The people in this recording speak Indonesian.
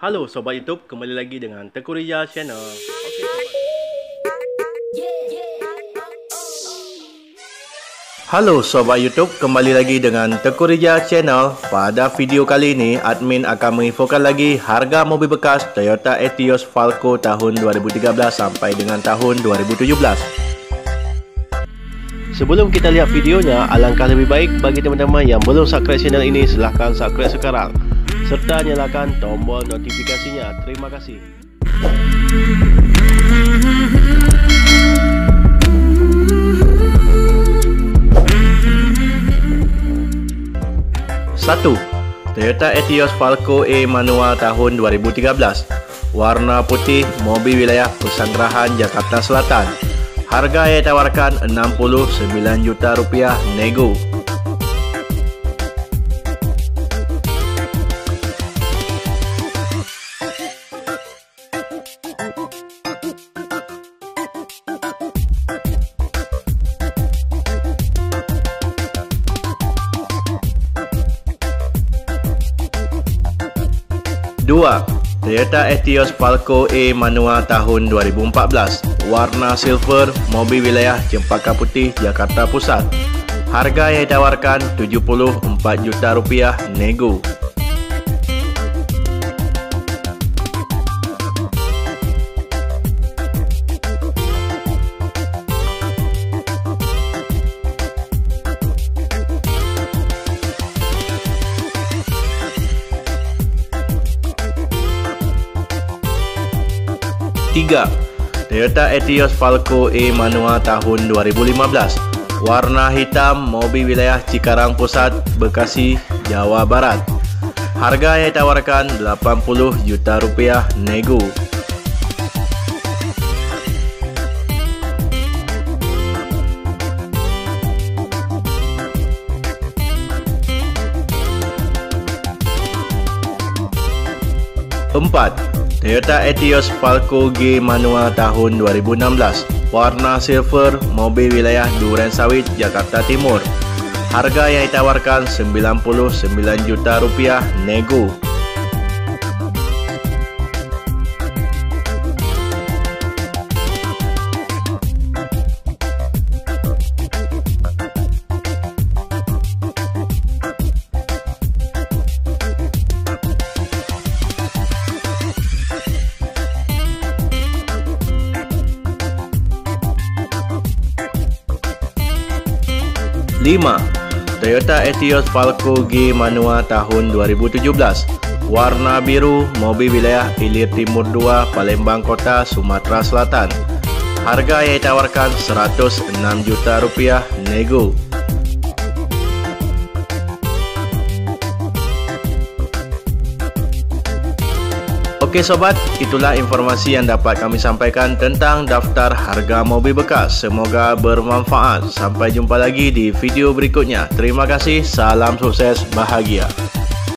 Halo Sobat YouTube, kembali lagi dengan Teuku Rizal Channel. Halo Sobat YouTube, kembali lagi dengan Teuku Rizal Channel. Pada video kali ini, admin akan menginfokan lagi harga mobil bekas Toyota Etios Valco tahun 2013 sampai dengan tahun 2017. Sebelum kita lihat videonya, alangkah lebih baik bagi teman-teman yang belum subscribe channel ini, silahkan subscribe sekarang serta nyalakan tombol notifikasinya. Terima kasih. Satu, Toyota Etios Valco E manual tahun 2013, warna putih, mobil wilayah Pesanggerahan, Jakarta Selatan. Harga yang ditawarkan 69 juta rupiah nego. Dua, Toyota Etios Valco E manual tahun 2014. Warna silver, mobil wilayah Cempaka Putih, Jakarta Pusat. Harga yang ditawarkan 74 juta rupiah nego. 3. Toyota Etios Valco E manual tahun 2015, warna hitam, mobil wilayah Cikarang Pusat, Bekasi, Jawa Barat. Harga yang ditawarkan 80 juta rupiah nego. 4. Toyota Etios Valco G manual tahun 2016, warna silver, mobil wilayah Duren Sawit, Jakarta Timur. Harga yang ditawarkan 99 juta rupiah nego. 5. Toyota Etios Valco G manual tahun 2017, warna biru, mobil wilayah Ilir Timur 2, Palembang Kota, Sumatera Selatan. Harga yang ditawarkan 106 juta rupiah nego. Oke sobat, itulah informasi yang dapat kami sampaikan tentang daftar harga mobil bekas. Semoga bermanfaat. Sampai jumpa lagi di video berikutnya. Terima kasih, salam sukses, bahagia.